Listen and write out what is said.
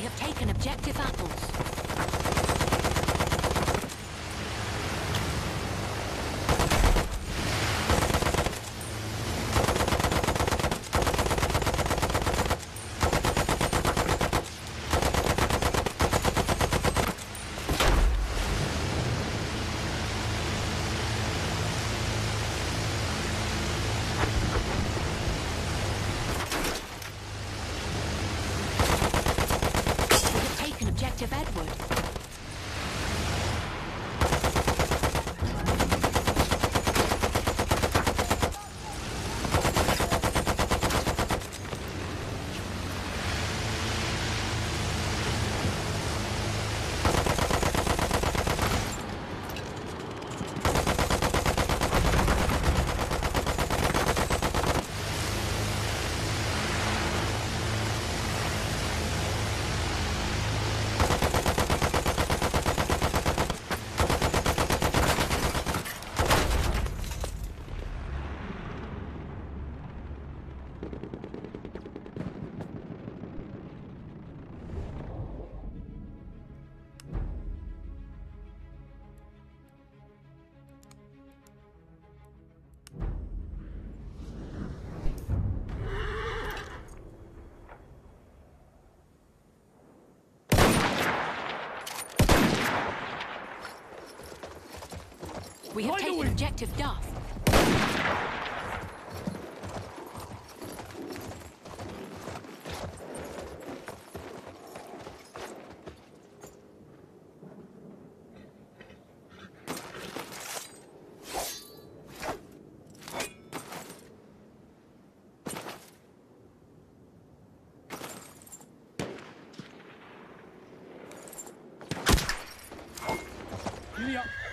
We have taken objective apples. We have taken objective Duff. Yeah.